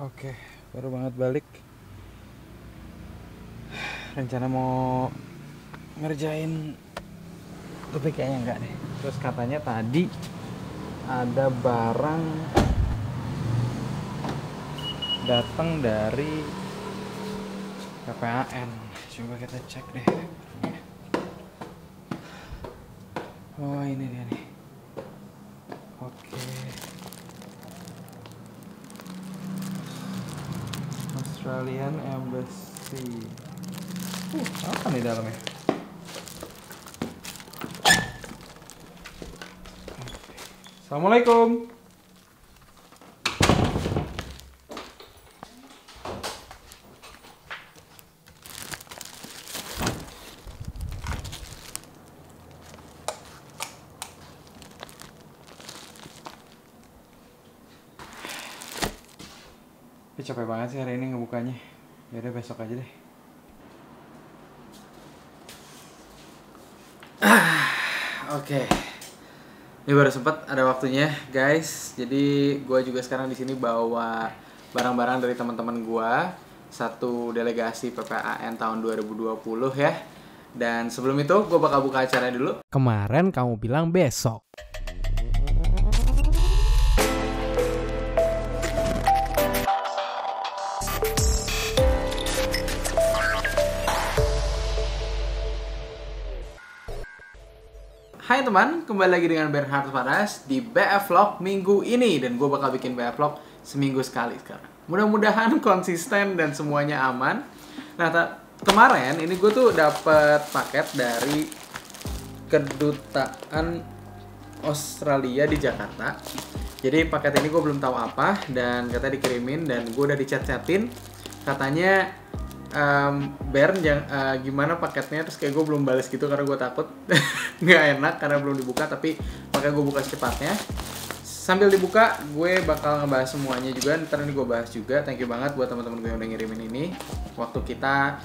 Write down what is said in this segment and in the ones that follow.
Oke, baru banget balik. Rencana mau ngerjain tapi kayaknya enggak deh. Terus katanya tadi ada barang datang dari PPAN. Coba kita cek deh. Oh, ini dia nih. Oke. Australian Embassy. Apa nih dalamnya? Assalamualaikum. Tapi capek banget sih hari ini ngebukanya. Yaudah besok aja deh. Oke, ini baru sempat ada waktunya, guys. Jadi gue juga sekarang di sini bawa barang-barang dari teman-teman gue, satu delegasi PPAN tahun 2020 ya. Dan sebelum itu gue bakal buka acaranya dulu. Kemarin kamu bilang besok. Hai teman, kembali lagi dengan Bernhart Farras di BF Vlog minggu ini. Dan gue bakal bikin BF Vlog seminggu sekali sekarang. Mudah-mudahan konsisten dan semuanya aman. Nah, kemarin ini gue tuh dapet paket dari Kedutaan Australia di Jakarta. Jadi paket ini gue belum tahu apa, dan katanya dikirimin, dan gue udah dicat-catin. Katanya Bern, gimana paketnya? Terus kayak gue belum balas gitu karena gue takut nggak enak karena belum dibuka, tapi makanya gue buka secepatnya. Sambil dibuka gue bakal ngebahas semuanya juga, ntar ini gue bahas juga. Thank you banget buat teman-teman gue yang udah ngirimin ini waktu kita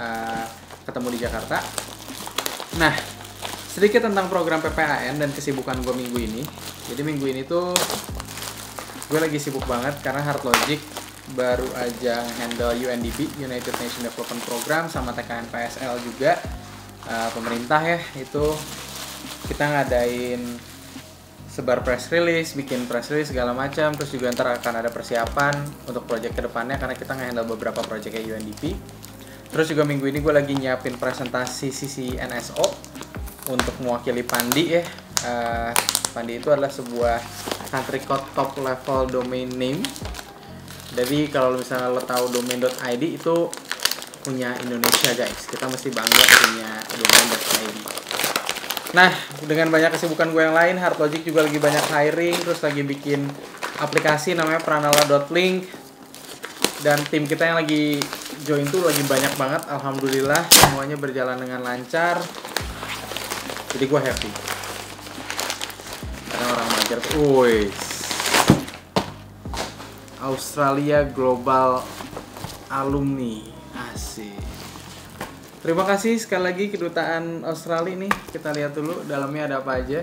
ketemu di Jakarta. Nah, sedikit tentang program PPAN dan kesibukan gue minggu ini. Jadi minggu ini tuh gue lagi sibuk banget karena Hard Logic baru aja handle UNDP, United Nations Development Program, sama TKN PSL juga, pemerintah ya. Itu kita ngadain sebar press release, bikin press release segala macam. Terus juga ntar akan ada persiapan untuk project kedepannya karena kita nge-handle beberapa project kayak UNDP. Terus juga minggu ini gue lagi nyiapin presentasi CCNSO untuk mewakili Pandi ya. Pandi itu adalah sebuah country code top level domain name. Jadi kalau misalnya lo tahu domain.id itu punya Indonesia, guys. Kita mesti bangga punya domain.id. Nah, dengan banyak kesibukan gue yang lain, Hard Logic juga lagi banyak hiring, terus lagi bikin aplikasi namanya Pranala.link. Dan tim kita yang lagi join tuh lagi banyak banget. Alhamdulillah semuanya berjalan dengan lancar. Jadi gue happy. Karena orang lancar. Woi. Australia Global Alumni, asik. Terima kasih sekali lagi Kedutaan Australia nih. Kita lihat dulu dalamnya ada apa aja.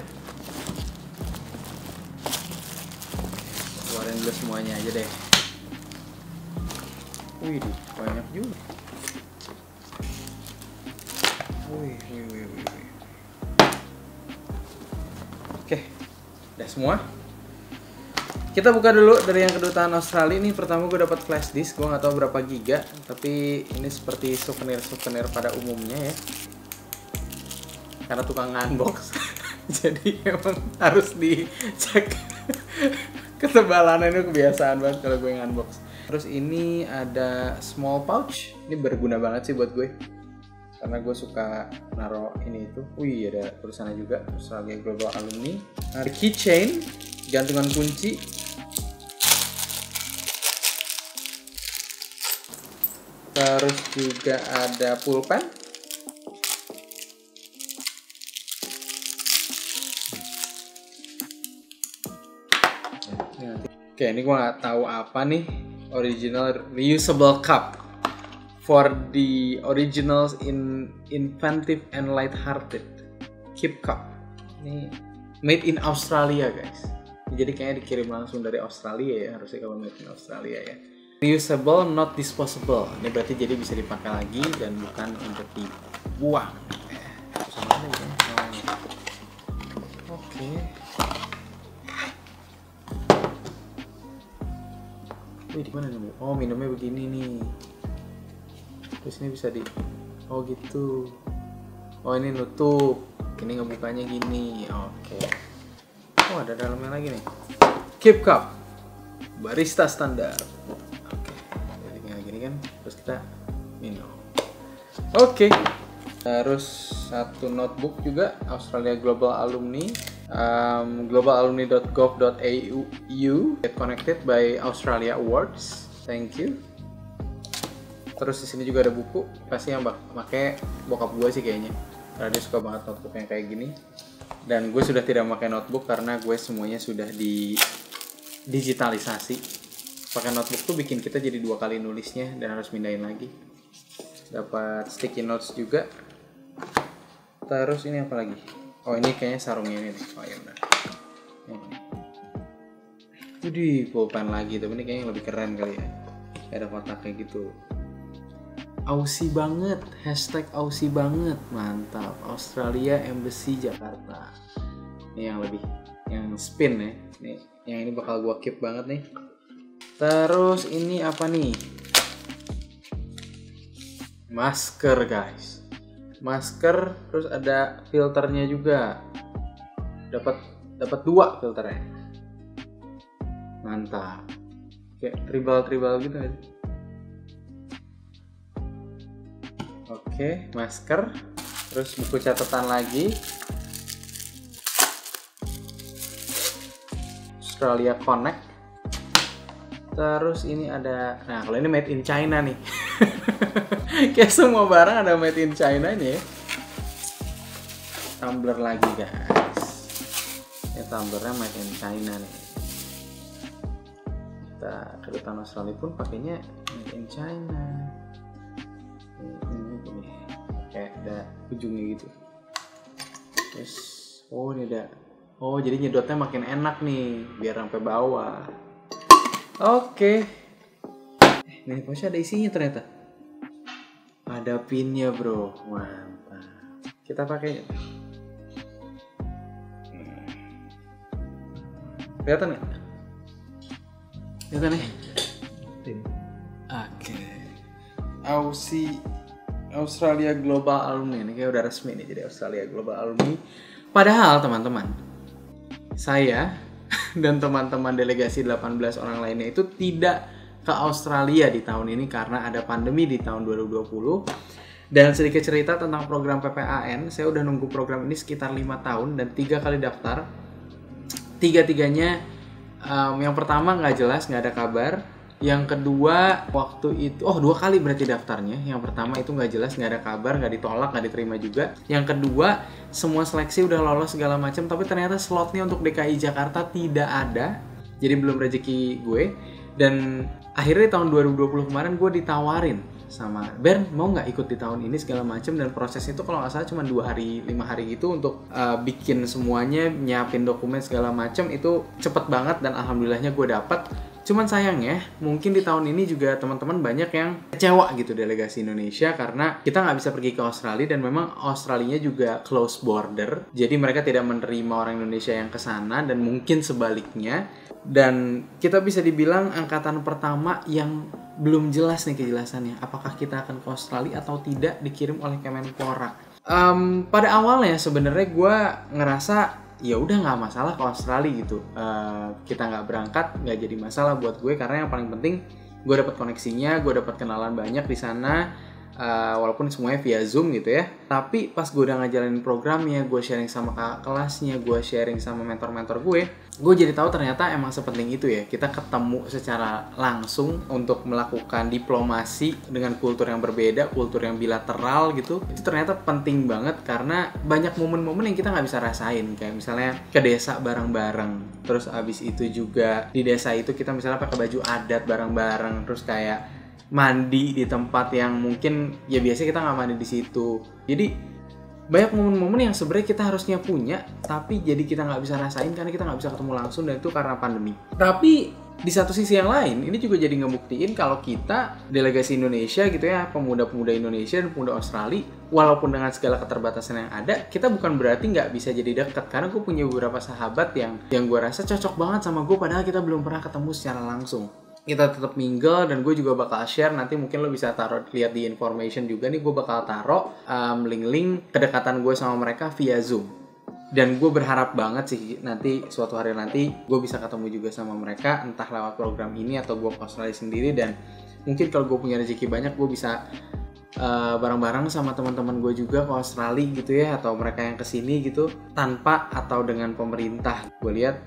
Keluarin dulu semuanya aja deh. Wih, banyak juga. Wih. Oke, udah semua. Kita buka dulu dari yang Kedutaan Australia ini. Pertama gue dapat flash disk, gue nggak tahu berapa giga, tapi ini seperti souvenir pada umumnya ya. Karena tukang unbox, jadi emang harus dicek ketebalannya. Ini kebiasaan banget kalau gue unbox. Terus ini ada small pouch, ini berguna banget sih buat gue, karena gue suka naro ini itu. Wih, ada tulisannya juga Australia Global Alumni. Ada keychain, gantungan kunci. Terus juga ada pulpen. Oke, ini gue nggak tahu apa nih. Original reusable cup for the originals in inventive and light-hearted. Keep Cup. Ini made in Australia, guys. Jadi kayaknya dikirim langsung dari Australia ya, harusnya kalau made in Australia ya. Reusable, not disposable. Ini berarti jadi bisa dipakai lagi dan bukan untuk dibuang. Oke. Wih, di mana nih? Oh, minumnya begini nih. Terus ini bisa di, oh gitu. Oh, ini nutup. Ini ngebukanya gini. Oke. Oh, ada dalamnya lagi nih. Keep Cup, barista standar. Terus kita minum. Oke. Terus satu notebook juga, Australia Global Alumni, globalalumni.gov.au, get connected by Australia Awards. Thank you. Terus di sini juga ada buku, pasti yang pakai bokap gue sih kayaknya, karena dia suka banget notebook yang kayak gini. Dan gue sudah tidak pakai notebook karena gue semuanya sudah di digitalisasi. Pakai notebook tuh bikin kita jadi dua kali nulisnya dan harus mindahin lagi. Dapat sticky notes juga. Terus ini apa lagi? Oh, ini kayaknya sarungnya ini nih. Oh ya benar. Jadi pulpen lagi, tapi ini kayaknya lebih keren kali ya. Ada kotaknya gitu. Aussie banget, hashtag Aussie banget, mantap. Australia Embassy Jakarta. Ini yang lebih, yang spin ya. Ini, yang ini bakal gua keep banget nih. Terus ini apa nih? Masker guys. Masker, terus ada filternya juga. Dapat dua filternya. Mantap. Kayak tribal-tribal gitu. Oke, masker. Terus buku catatan lagi. Australia Connect. Terus ini ada, nah kalau ini made in China nih. Kayak semua barang ada made in China nih. Tumbler lagi guys. Ya tumblernya made in China nih. Kita Kedutaan Australia pun pakainya made in China. Ini kayak ada ujungnya gitu. Terus, oh ini ada, oh jadi nyedotnya makin enak nih, biar sampai bawah. Oke. Ini pasti ada isinya ternyata. Ada pinnya bro, mantap. Kita pakai. Kelihatan nggak? Kelihatan nih. Oke. Aussie, Australia Global Alumni. Ini kayak udah resmi nih, jadi Australia Global Alumni. Padahal teman-teman, saya dan teman-teman delegasi 18 orang lainnya itu tidak ke Australia di tahun ini karena ada pandemi di tahun 2020. Dan sedikit cerita tentang program PPAN, saya udah nunggu program ini sekitar 5 tahun dan 3 kali daftar. Tiga-tiganya yang pertama nggak jelas, nggak ada kabar. Yang kedua waktu itu, oh 2 kali berarti daftarnya. Yang pertama itu nggak jelas, nggak ada kabar, nggak ditolak, nggak diterima juga. Yang kedua semua seleksi udah lolos segala macam, tapi ternyata slotnya untuk DKI Jakarta tidak ada, jadi belum rezeki gue. Dan akhirnya tahun 2020 kemarin gue ditawarin sama Bern, mau nggak ikut di tahun ini segala macam. Dan prosesnya itu kalau nggak salah cuma 2 hari 5 hari gitu untuk bikin semuanya, nyiapin dokumen segala macam, itu cepet banget dan alhamdulillahnya gue dapet. Cuman sayangnya, mungkin di tahun ini juga teman-teman banyak yang kecewa gitu delegasi Indonesia karena kita nggak bisa pergi ke Australia dan memang Australinya juga close border. Jadi mereka tidak menerima orang Indonesia yang ke sana dan mungkin sebaliknya. Dan kita bisa dibilang angkatan pertama yang belum jelas nih kejelasannya. Apakah kita akan ke Australia atau tidak dikirim oleh Kemenpora. Pada awalnya sebenarnya gue ngerasa ya udah nggak masalah ke Australia gitu, kita nggak berangkat nggak jadi masalah buat gue karena yang paling penting gue dapat koneksinya, gue dapat kenalan banyak di sana, walaupun semuanya via Zoom gitu ya. Tapi pas gue udah ngejalanin programnya, gue sharing sama kakak kelasnya, gue sharing sama mentor-mentor gue jadi tahu ternyata emang sepenting itu ya, kita ketemu secara langsung untuk melakukan diplomasi dengan kultur yang berbeda, kultur yang bilateral gitu. Itu ternyata penting banget karena banyak momen-momen yang kita nggak bisa rasain, kayak misalnya ke desa bareng-bareng, terus abis itu juga di desa itu kita misalnya pakai baju adat bareng-bareng, terus kayak mandi di tempat yang mungkin ya biasanya kita nggak mandi di situ. Jadi banyak momen-momen yang sebenarnya kita harusnya punya tapi jadi kita nggak bisa rasain karena kita nggak bisa ketemu langsung dan itu karena pandemi. Tapi Di satu sisi yang lain, ini juga jadi ngebuktiin kalau kita, delegasi Indonesia gitu ya, pemuda-pemuda Indonesia dan pemuda Australia, walaupun dengan segala keterbatasan yang ada, kita bukan berarti nggak bisa jadi deket. Karena gue punya beberapa sahabat yang gue rasa cocok banget sama gue, padahal kita belum pernah ketemu secara langsung. Kita tetap mingle, dan gue juga bakal share, nanti mungkin lo bisa taruh, lihat di information juga nih, gue bakal taruh link-link kedekatan gue sama mereka via Zoom. Dan gue berharap banget sih nanti suatu hari nanti gue bisa ketemu juga sama mereka, entah lewat program ini atau gue ke Australia sendiri. Dan mungkin kalau gue punya rezeki banyak, gue bisa bareng-bareng sama teman-teman gue juga ke Australia gitu ya, atau mereka yang kesini gitu, tanpa atau dengan pemerintah. Gue lihat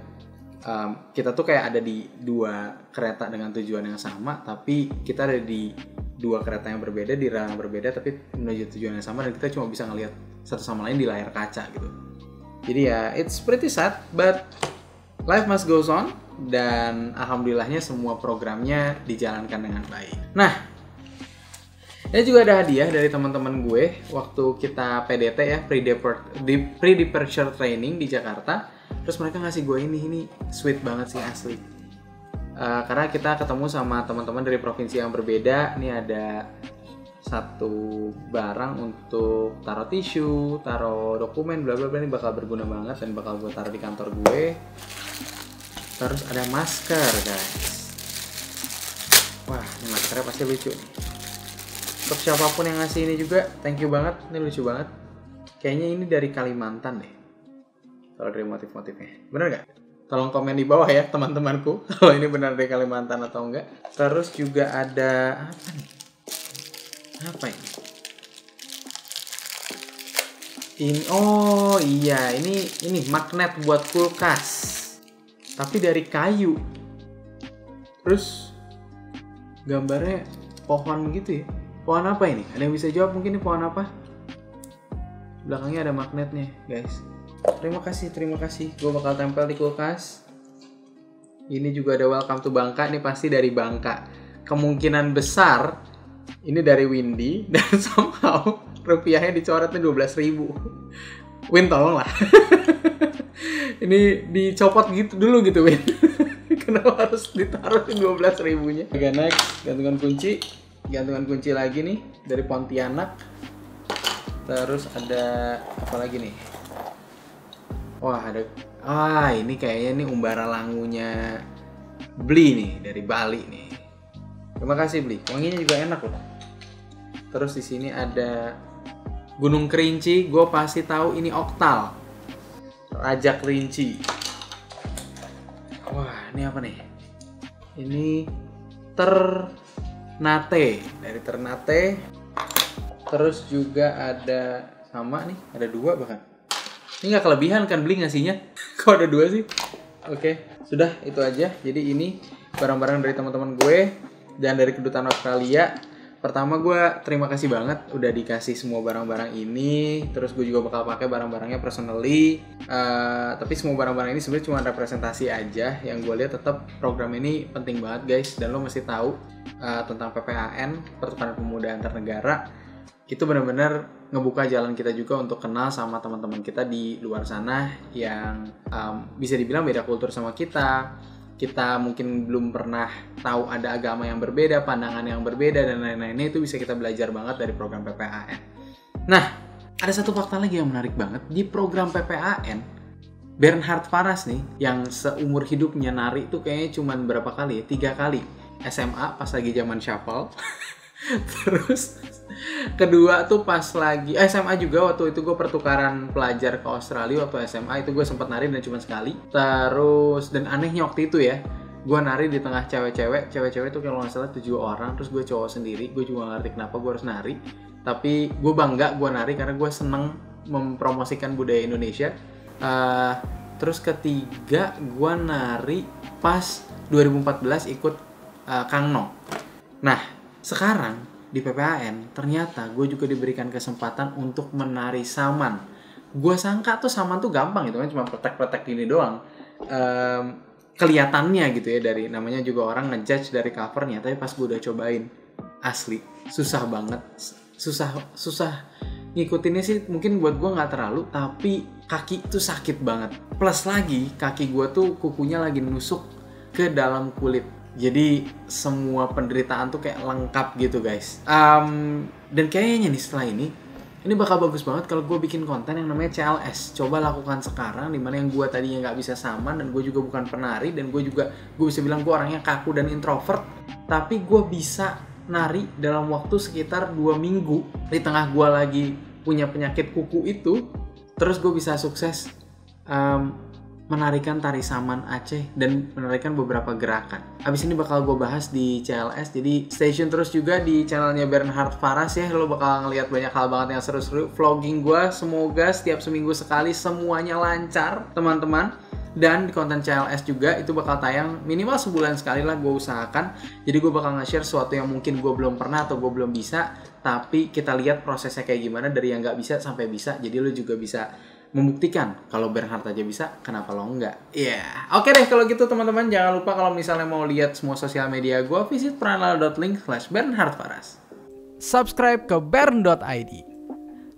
kita tuh kayak ada di dua kereta dengan tujuan yang sama, tapi kita ada di dua kereta yang berbeda, di rel yang berbeda, tapi menuju tujuan yang sama, dan kita cuma bisa ngelihat satu sama lain di layar kaca gitu. Jadi ya, it's pretty sad, but life must goes on. Dan alhamdulillahnya semua programnya dijalankan dengan baik. Nah, ini juga ada hadiah dari teman-teman gue waktu kita PDT ya, pre-departure training di Jakarta. Terus mereka ngasih gue ini sweet banget sih asli. Karena kita ketemu sama teman-teman dari provinsi yang berbeda. Ini ada satu barang untuk taruh tisu, taruh dokumen, bla bla bla. Ini bakal berguna banget dan bakal gue taruh di kantor gue. Terus ada masker, guys. Wah, ini maskernya pasti lucu nih. Untuk siapapun yang ngasih ini juga, thank you banget. Ini lucu banget. Kayaknya ini dari Kalimantan deh. Kalau dari motif-motifnya, bener gak? Tolong komen di bawah ya, teman-temanku, kalau ini benar dari Kalimantan atau enggak. Terus juga ada apa nih? Apa ini? Oh iya, ini magnet buat kulkas, tapi dari kayu. Terus gambarnya pohon gitu ya. Pohon apa ini? Ada yang bisa jawab mungkin ini pohon apa? Belakangnya ada magnetnya, guys. Terima kasih. Gue bakal tempel di kulkas. Ini juga ada welcome to Bangka. Ini pasti dari Bangka. Kemungkinan besar ini dari Windy, dan somehow rupiahnya dicoretnya 12.000. Win, tolonglah. Ini dicopot gitu dulu gitu, Win. Kenapa harus ditaruh di 12.000-nya? Oke, next. Gantungan kunci lagi nih, dari Pontianak. Terus ada apa lagi nih? Wah, ada. Ah, ini kayaknya ini umbara langunya Bli nih, dari Bali nih. Terima kasih, Bli. Wanginya juga enak loh. Terus di sini ada Gunung Kerinci. Gue pasti tahu ini Oktal. Raja Kerinci. Wah, ini apa nih? Ini Ternate. Dari Ternate. Terus juga ada sama nih. Ada dua bahkan. Ini nggak kelebihan kan Bli ngasihnya? Kok ada dua sih? Oke, sudah itu aja. Jadi ini barang-barang dari teman-teman gue. Dan dari Kedutaan Australia, pertama gue terima kasih banget udah dikasih semua barang-barang ini. Terus gue juga bakal pakai barang-barangnya personally. Tapi semua barang-barang ini sebenarnya cuma representasi aja. Yang gue lihat tetap program ini penting banget, guys. Dan lo mesti tahu tentang PPAN, Pertukaran Pemuda Antar Negara. Itu benar-benar ngebuka jalan kita juga untuk kenal sama teman-teman kita di luar sana yang bisa dibilang beda kultur sama kita. Kita mungkin belum pernah tahu ada agama yang berbeda, pandangan yang berbeda, dan lain-lainnya. Itu bisa kita belajar banget dari program PPAN. Nah, ada satu fakta lagi yang menarik banget. Di program PPAN, Bernhart Farras nih, yang seumur hidupnya nari itu kayaknya cuma berapa kali ya? 3 kali. SMA pas lagi zaman shuffle. Terus kedua tuh pas lagi SMA juga, waktu itu gue pertukaran pelajar ke Australia. Waktu SMA itu gue sempat nari dan cuma sekali. Terus, dan anehnya waktu itu ya, gue nari di tengah cewek-cewek tuh kalau nggak salah 7 orang. Terus gue cowok sendiri, gue juga nggak ngerti kenapa gue harus nari. Tapi gue bangga gue nari karena gue seneng mempromosikan budaya Indonesia. Terus ketiga gue nari pas 2014 ikut Kang No. Nah, sekarang di PPAN ternyata gue juga diberikan kesempatan untuk menari saman. Gue sangka tuh saman tuh gampang gitu kan, cuma protek-protek gini doang. Kelihatannya gitu ya, dari namanya juga orang ngejudge dari covernya. Tapi pas gue udah cobain, asli susah banget. Susah ngikutinnya sih mungkin buat gue nggak terlalu, tapi kaki tuh sakit banget. Plus lagi kaki gue tuh kukunya lagi nusuk ke dalam kulit. Jadi semua penderitaan tuh kayak lengkap gitu guys. Dan kayaknya nih setelah ini bakal bagus banget kalau gue bikin konten yang namanya CLS. Coba lakukan sekarang, dimana yang gue tadinya nggak bisa saman, dan gue juga bukan penari, dan gue bisa bilang gue orangnya kaku dan introvert, tapi gue bisa nari dalam waktu sekitar 2 minggu di tengah gue lagi punya penyakit kuku itu. Terus gue bisa sukses menarikan tari saman Aceh dan menarikan beberapa gerakan. Abis ini bakal gue bahas di CLS, jadi stay tune terus juga di channelnya Bernhart Farras ya. Lo bakal ngeliat banyak hal banget yang seru-seru. Vlogging gue semoga setiap seminggu sekali, semuanya lancar teman-teman. Dan di konten CLS juga itu bakal tayang minimal sebulan sekali lah gue usahakan. Jadi gue bakal nge-share sesuatu yang mungkin gue belum pernah atau gue belum bisa, tapi kita lihat prosesnya kayak gimana, dari yang gak bisa sampai bisa. Jadi lo juga bisa membuktikan kalau Bernhart aja bisa, kenapa lo enggak? Iya. Yeah. Oke deh kalau gitu teman-teman, jangan lupa kalau misalnya mau lihat semua sosial media gue, visit Pranala.link/Bernhart Farras. Subscribe ke Bern.id.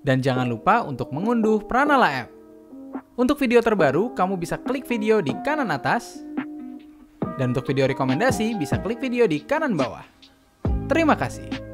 Dan jangan lupa untuk mengunduh Pranala app. Untuk video terbaru, kamu bisa klik video di kanan atas. Dan untuk video rekomendasi, bisa klik video di kanan bawah. Terima kasih.